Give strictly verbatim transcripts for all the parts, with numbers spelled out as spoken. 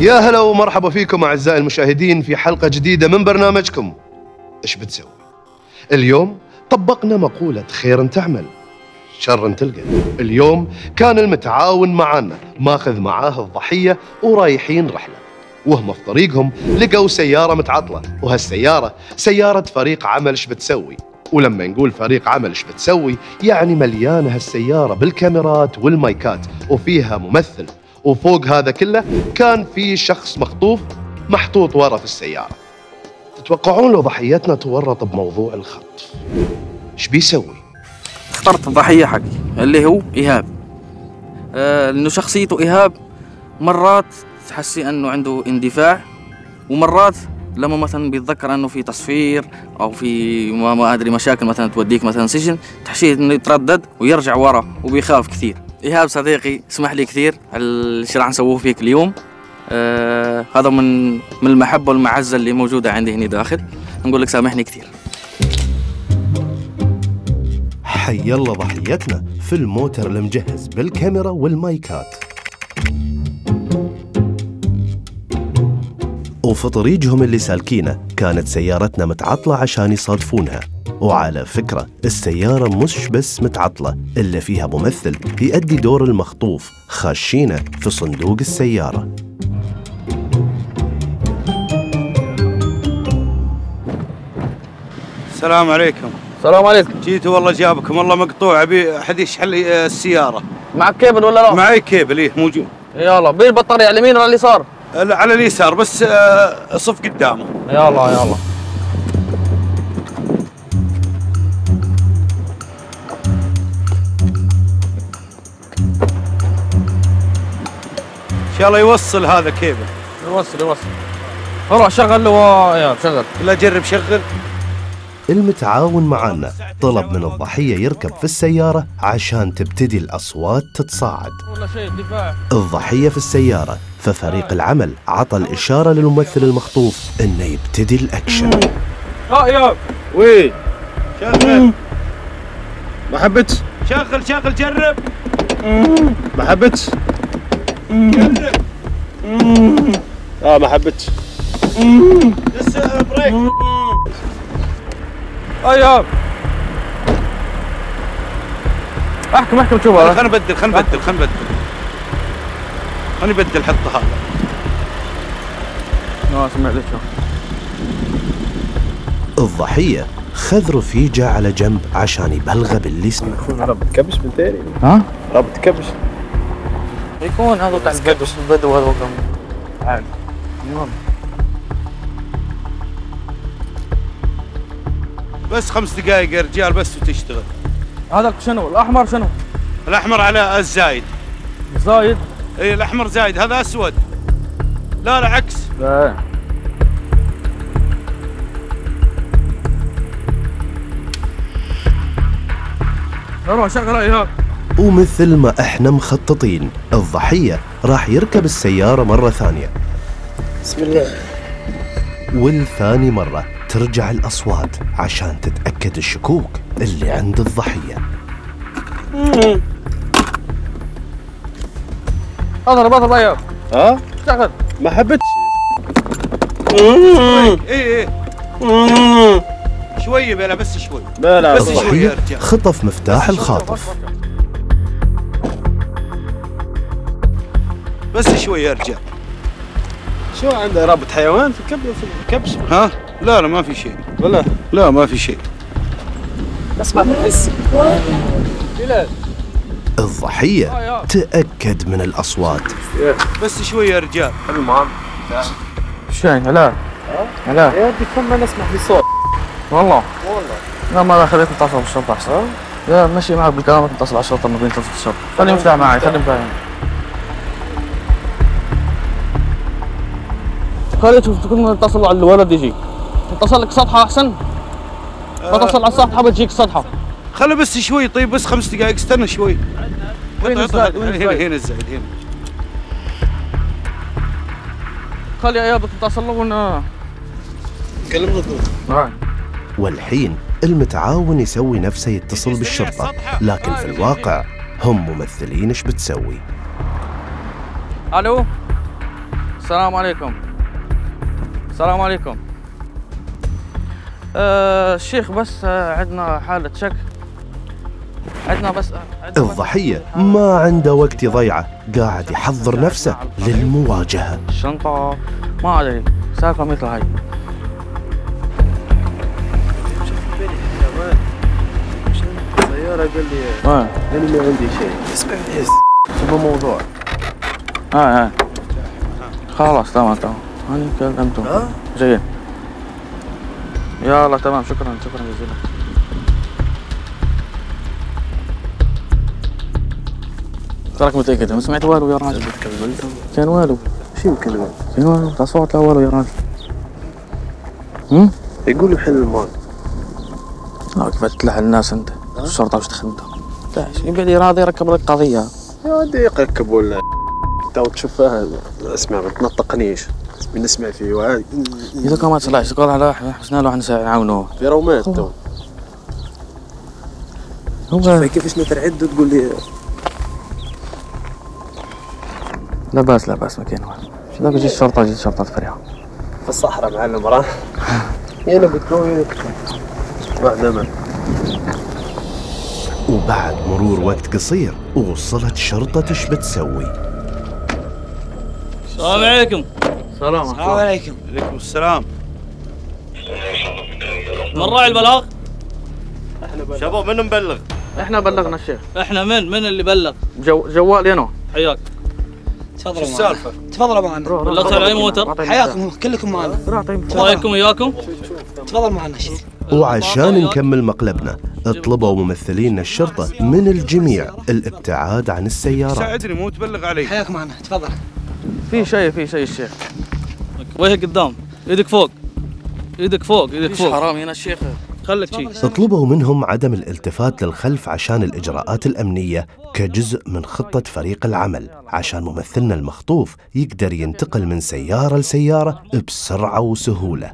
يا هلا ومرحبا فيكم أعزائي المشاهدين في حلقة جديدة من برنامجكم إيش بتسوي؟ اليوم طبقنا مقولة خير تعمل شر تلقى. اليوم كان المتعاون معنا ماخذ معاه الضحية ورايحين رحلة، وهم في طريقهم لقوا سيارة متعطلة، وهالسيارة سيارة فريق عمل إيش بتسوي؟ ولما نقول فريق عمل إيش بتسوي؟ يعني مليانة هالسيارة بالكاميرات والمايكات وفيها ممثل، وفوق هذا كله كان في شخص مخطوف محطوط ورا في السيارة. تتوقعون لو ضحيتنا تورط بموضوع الخطف ايش بيسوي؟ اخترت الضحية حقي اللي هو ايهاب، آه لانه شخصيته ايهاب مرات تحسي انه عنده اندفاع، ومرات لما مثلا بيتذكر انه في تصفير او في ما, ما ادري مشاكل مثلا توديك مثلا سجن تحسي انه يتردد ويرجع ورا وبيخاف كثير. ايهاب صديقي اسمح لي كثير على الشي راح نسووه فيك اليوم، آه هذا من من المحبه والمعزه اللي موجوده عندي هنا داخل، نقول لك سامحني كثير. حي الله ضحيتنا في الموتر المجهز بالكاميرا والمايكات، وفي طريقهم اللي سالكينه كانت سيارتنا متعطله عشان يصادفونها. وعلى فكرة السيارة مش بس متعطلة إلا فيها ممثل يؤدي دور المخطوف خاشينه في صندوق السيارة. السلام عليكم. السلام عليكم. جيتوا والله جابكم والله مقطوع، ابي احد يشحن لي السيارة. معك كيبل ولا لا؟ معي كيبل ايه موجود. يلا بين البطارية على اليمين ولا اليسار؟ على اليسار بس صف قدامه. يلا يلا. يلا يوصل هذا كيبل. يوصل يوصل. اروح شغل و يلا شغل. لا جرب شغل. المتعاون معنا طلب من الضحية يركب في السيارة عشان تبتدي الأصوات تتصاعد. الضحية في السيارة، ففريق العمل عطى الإشارة للممثل المخطوف إنه يبتدي الأكشن. ها ياب. وي. شغل. ما حبت؟ شغل شغل جرب. ما حبت؟ جرب. اه ما حبيت. دس بريك. ايهاب احكم احكم شوف هذا. خلنا نبدل خلنا نبدل خلنا نبدل. خلنا نبدل حطه هذا. لا سمع لك. الضحية خذ رفيجه على جنب عشان يبلغه باللي يسمع. ربط كبش من ثاني. ها؟ ربط كبش. يكون هذا تاع البدو البدو هذا عادي. المهم بس خمس دقائق يا رجال بس وتشتغل. هذا شنو الاحمر شنو؟ الاحمر على الزايد. زايد؟ اي الاحمر زايد، هذا اسود. لا لا عكس. لا. روح شغل ايهاب. ومثل ما احنا مخططين الضحية راح يركب السيارة مرة ثانية. بسم الله. والثاني مرة ترجع الأصوات عشان تتأكد الشكوك اللي عند الضحية. اضرب اضرب ايوه. ها؟ اشتغل. ما حبيت. اي اي. شوية بلا بس شوي. بلا بس شوية. خطف مفتاح الخاطف. بس شوي يا رجال. شو عنده رابط حيوان في الكبش؟ ها؟ لا لا ما في شيء. والله؟ لا ما في شيء. بس ما تحس. الضحية تأكد من الأصوات. بس شوي يا رجال. المهم. شو يعني؟ لا. لا. يا ودي فما نسمع في صوت. والله. والله. لا ما خليت نتصل بالشرطة أحسن. لا ماشي معك بالكلام نتصل على الشرطة ما بين نتصل بالشرطة. خلي مفتاح معي خلي مفتاح معي. خليت تكون تتصلوا على الولد يجيك. اتصل لك سطحه احسن؟ اتصل على السطحه بتجيك سطحه. خلي بس شوي طيب بس خمس دقائق استنى شوي. وين الزايد؟ هنا هنا الزايد هنا. خلي ايابك تتصلوا ون كلمنا طول. والحين المتعاون يسوي نفسه يتصل بالشرطه، لكن في الواقع هم ممثلين ايش بتسوي؟ الو السلام عليكم. السلام عليكم. آه الشيخ بس آه عندنا حالة شك. عندنا بس عدنا الضحية بس ما عنده وقت يضيعه، قاعد يحضر نفسه للمواجهة. الشنطة ما عليه، سالفة مثل هاي. قال لي آه. انا ما عندي شيء. اسمع الحس شوف الموضوع. اه اه خلاص تمام تمام انا كلمتهم آه؟ زين يلا تمام شكرا شكرا جزيلا. تراك متأكد ما سمعت والو يا راجل؟ كان والو شو مكلمه؟ كان والو تصوت لا والو يا راجل. امم يقول يحل المال. اه كيف تلح الناس انت؟ الشرطه واش تخدمها؟ لا يبقى لي راضي يركب لك قضيه. راضي يركب ولا تو تشوفها اسمع ما تنطقنيش من نسمع فيه وعادي. اذا كان ما طلعش تقول على حسنا له نعاونوه. في راه مات تو. هو كيفاش نترعد وتقول لي لا باس لا باس ما كاين والو. شنو جيت الشرطه جيت الشرطه تفريها. في الصحراء مع المراه. يلا قلت له بعد ما وبعد مرور وقت قصير وصلت شرطة شبتسوي. السلام عليكم. السلام عليكم. وعليكم السلام. من راعي البلاغ؟ احنا بلغ. شباب من مبلغ؟ احنا بلغنا الشيخ. احنا من من اللي بلغ؟ جو جوالي انا. حياك. تفضلوا معنا. السالفة؟ تفضلوا معنا. بالله طالعين موتر. حياكم كلكم معنا. رايكم وياكم؟ تفضل معنا الشيخ. وعشان نكمل مقلبنا اطلبوا ممثلين الشرطة من الجميع الابتعاد عن السيارات. ساعدني مو تبلغ علي. حياك معنا تفضل. في شيء في شيء الشيخ. وجهك قدام، ايدك فوق. ايدك فوق، ايدك فوق. حرام هنا الشيخ. خليك شيء. اطلبوا منهم عدم الالتفات للخلف عشان الإجراءات الأمنية كجزء من خطة فريق العمل عشان ممثلنا المخطوف يقدر ينتقل من سيارة لسيارة بسرعة وسهولة.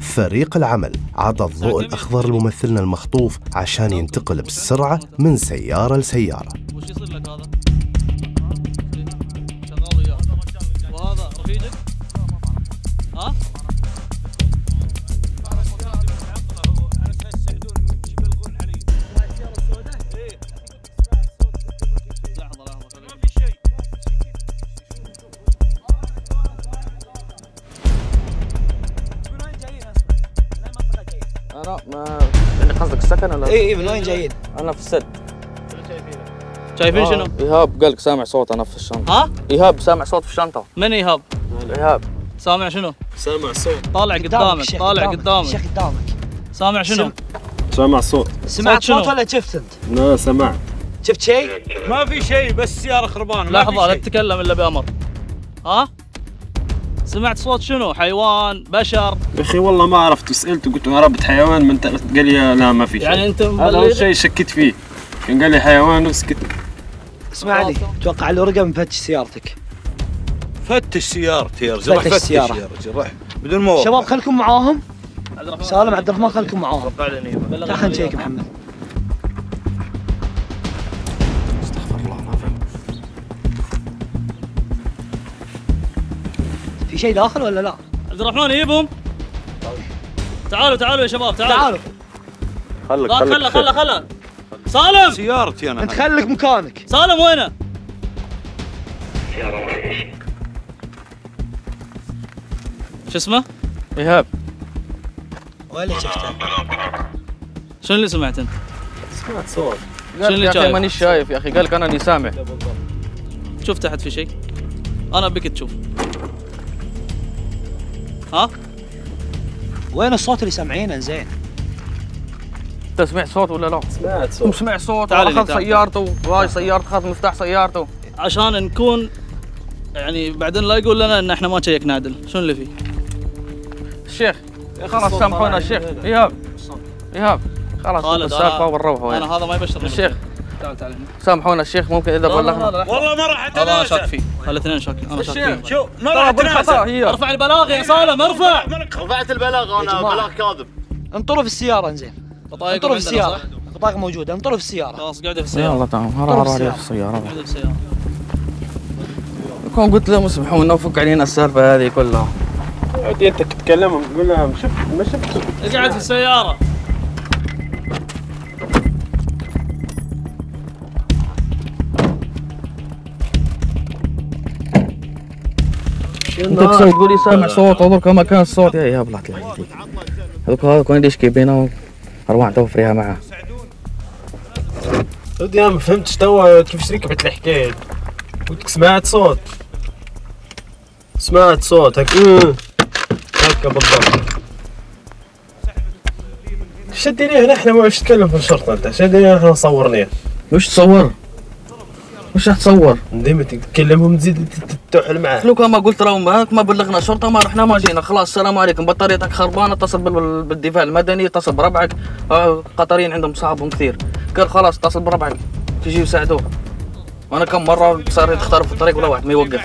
فريق العمل عطى الضوء الأخضر لممثلنا المخطوف عشان ينتقل بسرعة من سيارة لسيارة. ما يعني قصدك السكن ولا؟ اي اي من وين جايين؟ انا في السد. شايفين شنو؟ ايهاب قالك سامع صوت انا في الشنطه. ها؟ ايهاب سامع صوت في الشنطه. من ايهاب؟ ايهاب سامع شنو؟ سامع صوت. طالع قدامك طالع قدامك الشيخ قدامك. سامع شنو؟ سامع صوت. سمعت صوت ولا شفت انت؟ لا سمعت. شفت شيء؟ ما في شيء بس السياره خربانه. لحظه لا تتكلم الا بامر. ها؟ سمعت صوت شنو؟ حيوان؟ بشر؟ يا اخي والله ما عرفت سالته قلت له ربط حيوان من قال لي لا ما في شيء. يعني انت مبلغ؟ هذا الشيء شكيت فيه كان قال لي حيوان وسكت. اسمع لي اتوقع له رقم فتش سيارتك. فتش سيارتي يا رجل. فتش سيارتي يا رجل روح بدون موضوع. شباب خلكم معاهم. سالم عبد الرحمن خلكم معاهم. تعال خلينا نشيك محمد. في شيء داخل ولا لا؟ عبد الرحمن يجيبهم. تعالوا تعالوا يا شباب تعالوا. تعالوا. خلك خلك خلك خلك. سالم. سيارتي انا. انت خلك مكانك. سالم وينه؟ سيارة شو اسمه؟ ايهاب. ولا شفته. شنو اللي سمعت انت؟ سمعت صوت. شنو اللي شايف؟ ماني شايف يا اخي قال لك انا اللي سامع. شوف تحت في شيء. انا بك تشوف. ها؟ وين الصوت اللي سامعينه زين؟ انت سمعت صوت ولا لا؟ سمعت صوت. سمع صوت اخذ سيارته، واي سيارته اخذ مفتاح سيارته. عشان نكون يعني بعدين لا يقول لنا ان احنا ما شيكنا عدل، شنو اللي فيه؟ الشيخ خلاص سامحونا الشيخ، ايهاب ايهاب خلاص السالفه ونروحوا. انا هذا ما يبشرني الشيخ. تعال تعال سامحونا الشيخ ممكن اذا بلغنا. والله ما راح اتنازل. انا شاك فيه، الاثنين شاكين انا شاك فيه. شو ما راح اتنازل. ارفع البلاغ يا سالم ارفع. رفعت البلاغ انا بلاغ كاذب. انطروا في السيارة زين. انطروا في السيارة. بطاقة موجودة انطروا في السيارة. خلاص قاعدة في السيارة. يلا تمام راح اروح في السيارة. قاعدة في السيارة. معاكم قلت لهم اسمحونا وفك علينا السالفه هذه كلها. عادي انت تتكلم تقول لها ما شفت ما شفت اقعد في السياره. انت تسوي تقول لي سامع صوت اضرب كما كان الصوت يا ايهاب الله يطلع يديك. هذوك هذوك وين يشكي بينا اروح توفريها معاه. ودي انا ما فهمتش توا كيفاش ركبت الحكايه. قلت سمعت صوت سمعت صوت هكا هكا بالضبط. اش ديري هنا احنا ما عادش نتكلم في الشرطه انت اش ديري هنا صورني. واش تصور؟ واش راح تصور؟ ديما تتكلمهم تزيد تتوحل معاه. لو كان ما قلت راهم معاك ما بلغنا شرطه ما رحنا ما جينا خلاص السلام عليكم بطاريتك خربانه اتصل بالدفاع المدني اتصل بربعك القطريين عندهم صحابهم كثير قال خلاص اتصل بربعك تجي يساعدوه. وانا كم مره صار يختار في الطريق ولا واحد ما يوقف.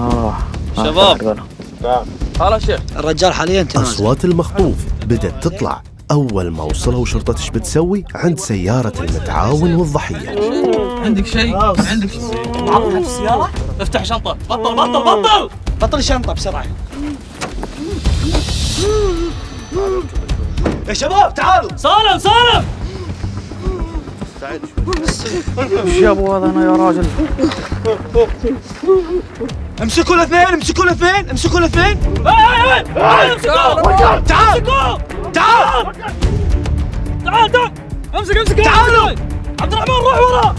اه شباب نعم هلا شيخ الرجال حاليا تنازل. اصوات المخطوف بدات تطلع اول ما وصلوا شرطه ايش بتسوي عند سياره المتعاون والضحيه. عندك شيء؟ عندك شيء؟ معطلها في السياره؟ افتح شنطه بطل بطل بطل بطل الشنطه بسرعه. يا شباب تعالوا سالم سالم ايش يا ابو هذا انا يا راجل. امسكوا الاثنين امسكوا الاثنين امسكوا الاثنين. تعال تعال تعال تعال امسك امسك تعالوا عبد الرحمن روح ورا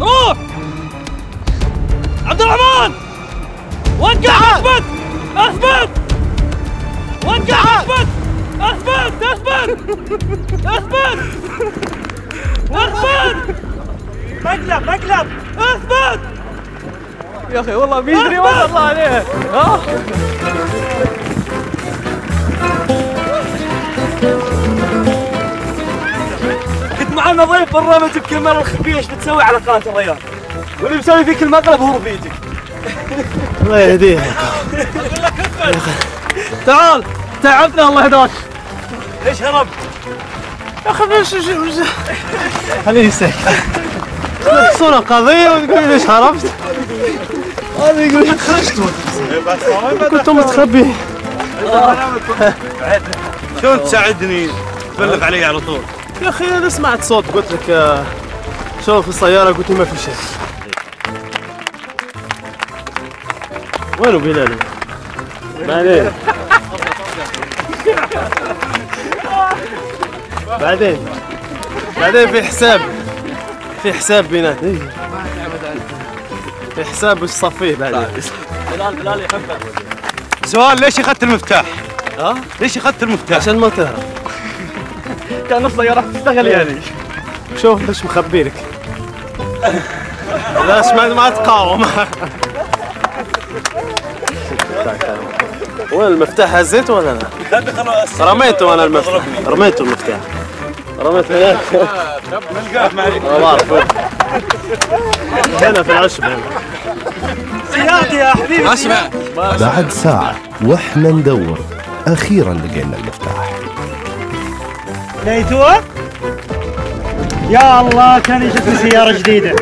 روح عبد الرحمن وقع اثبت اثبت وقع اثبت اثبت اثبت اثبت اثبت مقلب مقلب اثبت يا اخي والله بيجري ما الله عليه. ها كنت معنا ضيف برنامج الكاميرا الخفيه ايش بتسوي على قناه الريان واللي مسوي فيك المقلب هو رفيقك الله يهديك. تعال تعبنا الله يهداك. ليش هربت؟ يا اخي ليش خليني ساكت تحصل قضيه وتقول ليش هربت؟ هذا يقول لك خرجت كنت متخبي شلون تساعدني تبلغ علي على طول. يا اخي انا سمعت صوت قلت لك شوف السياره قلت لي ما في شيء. وينو بلال؟ بعدين بعدين بعدين في حساب في حساب بيناتنا في حساب وش صفيه بعدين. بلال بلال يحبك. سؤال ليش اخذت المفتاح؟ ها؟ ليش اخذت المفتاح؟ عشان ما تهرب. كان السيارة تشتغل يعني. شوف ليش مخبي لك. لا سمعت ما تقاوم. وين المفتاح هزيته ولا لا؟ لا رميته انا المفتاح رميته المفتاح. رميت هناك ما بعرف وين هنا في العشب هنا سيارتي يا حبيبي. بعد ساعة واحنا ندور أخيرا لقينا المفتاح. لقيتوه؟ يا الله كان يشوف سيارة جديدة.